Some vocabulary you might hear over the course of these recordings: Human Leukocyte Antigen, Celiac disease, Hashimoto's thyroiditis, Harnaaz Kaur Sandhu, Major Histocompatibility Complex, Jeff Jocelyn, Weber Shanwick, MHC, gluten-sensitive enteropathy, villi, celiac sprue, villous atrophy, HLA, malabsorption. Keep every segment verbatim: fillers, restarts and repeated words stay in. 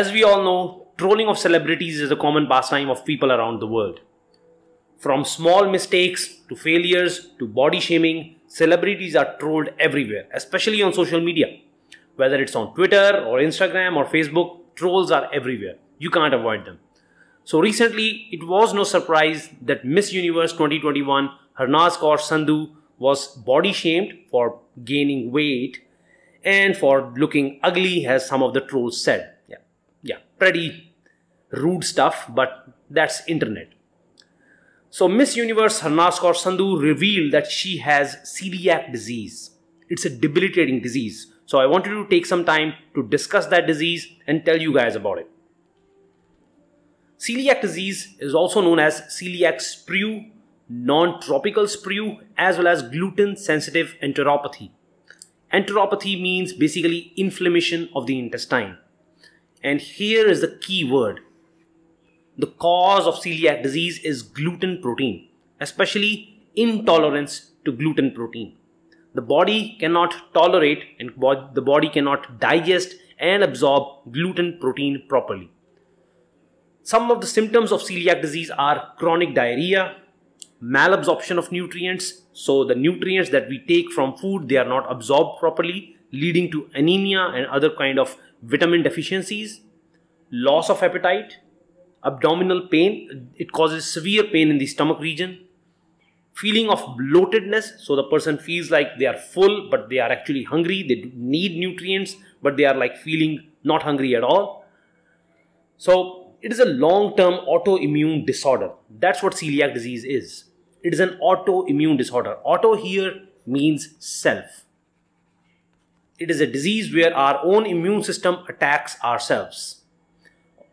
As we all know, trolling of celebrities is a common pastime of people around the world. From small mistakes to failures to body shaming, celebrities are trolled everywhere, especially on social media. Whether it's on Twitter or Instagram or Facebook, trolls are everywhere. You can't avoid them. So recently, it was no surprise that Miss Universe twenty twenty-one Harnaaz Kaur Sandhu was body shamed for gaining weight and for looking ugly, as some of the trolls said. Yeah, yeah, pretty rude stuff, but that's internet. So Miss Universe Harnaaz Kaur Sandhu revealed that she has celiac disease. It's a debilitating disease. So I wanted to take some time to discuss that disease and tell you guys about it. Celiac disease is also known as celiac sprue, non-tropical sprue, as well as gluten-sensitive enteropathy. Enteropathy means basically inflammation of the intestine. And here is the key word. The cause of celiac disease is gluten protein, especially intolerance to gluten protein. The body cannot tolerate and the body cannot digest and absorb gluten protein properly. Some of the symptoms of celiac disease are chronic diarrhea, malabsorption of nutrients. So the nutrients that we take from food, they are not absorbed properly, leading to anemia and other kind of vitamin deficiencies, loss of appetite, abdominal pain. It causes severe pain in the stomach region. Feeling of bloatedness, so the person feels like they are full but they are actually hungry, they need nutrients but they are like feeling not hungry at all. So it is a long-term autoimmune disorder. That's what celiac disease is. It is an autoimmune disorder. Auto here means self. It is a disease where our own immune system attacks ourselves.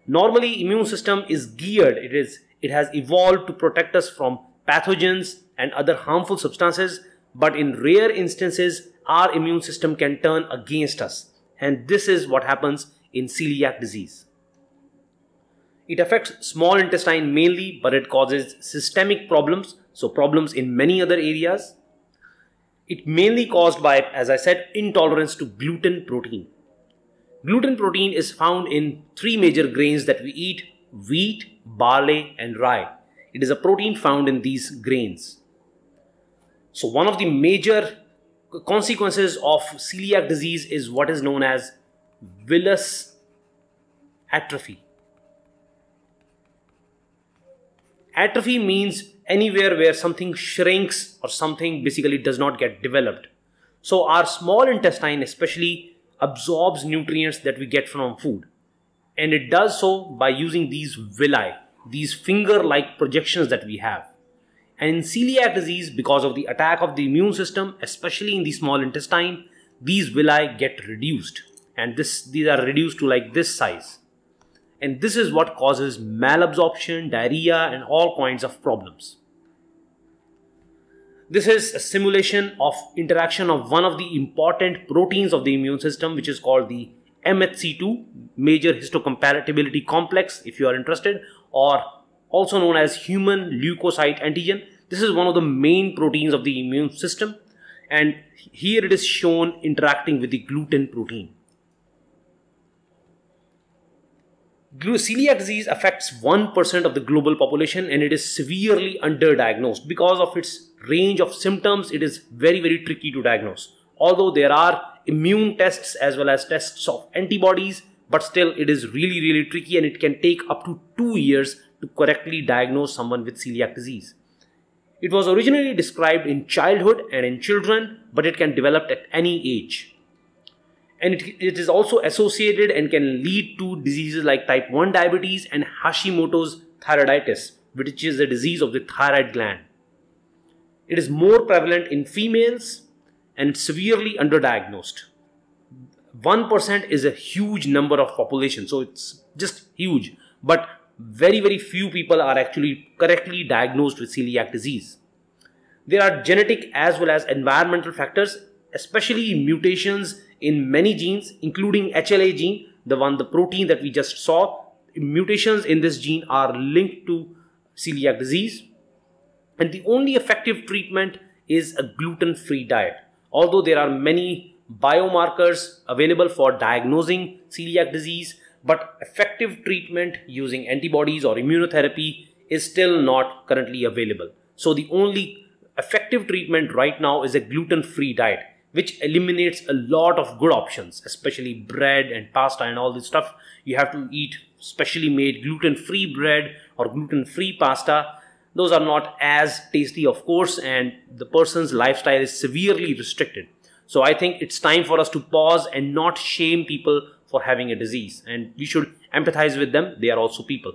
Normally, immune system is geared, it is it has evolved to protect us from pathogens and other harmful substances, but in rare instances, our immune system can turn against us. And this is what happens in celiac disease. It affects small intestine mainly, but it causes systemic problems, so problems in many other areas. It mainly caused by, as I said, intolerance to gluten protein. Gluten protein is found in three major grains that we eat: wheat, barley, and rye. It is a protein found in these grains. So one of the major consequences of celiac disease is what is known as villous atrophy. Atrophy means anywhere where something shrinks or something basically does not get developed. So our small intestine especially absorbs nutrients that we get from food. And it does so by using these villi, these finger-like projections that we have. And in celiac disease, because of the attack of the immune system, especially in the small intestine, these villi get reduced. And this, these are reduced to like this size. And this is what causes malabsorption, diarrhea, and all kinds of problems. This is a simulation of interaction of one of the important proteins of the immune system, which is called the M H C two, Major Histocompatibility Complex, if you are interested, or also known as Human Leukocyte Antigen. This is one of the main proteins of the immune system, and here it is shown interacting with the gluten protein. Celiac disease affects one percent of the global population, and it is severely underdiagnosed. Because of its range of symptoms, it is very, very tricky to diagnose. Although there are immune tests as well as tests of antibodies, but still it is really, really tricky, and it can take up to two years to correctly diagnose someone with celiac disease. It was originally described in childhood and in children, but it can develop at any age. And it, it is also associated and can lead to diseases like type one diabetes and Hashimoto's thyroiditis, which is a disease of the thyroid gland. It is more prevalent in females and severely underdiagnosed. one percent is a huge number of population, so it's just huge. But very, very few people are actually correctly diagnosed with celiac disease. There are genetic as well as environmental factors, especially mutations in many genes, including H L A gene, the one, the protein that we just saw. Mutations in this gene are linked to celiac disease. And the only effective treatment is a gluten-free diet. Although there are many biomarkers available for diagnosing celiac disease, but effective treatment using antibodies or immunotherapy is still not currently available. So the only effective treatment right now is a gluten-free diet, which eliminates a lot of good options, especially bread and pasta and all this stuff. You have to eat specially made gluten-free bread or gluten-free pasta. Those are not as tasty, of course, and the person's lifestyle is severely restricted. So I think it's time for us to pause and not shame people for having a disease, and we should empathize with them. They are also people.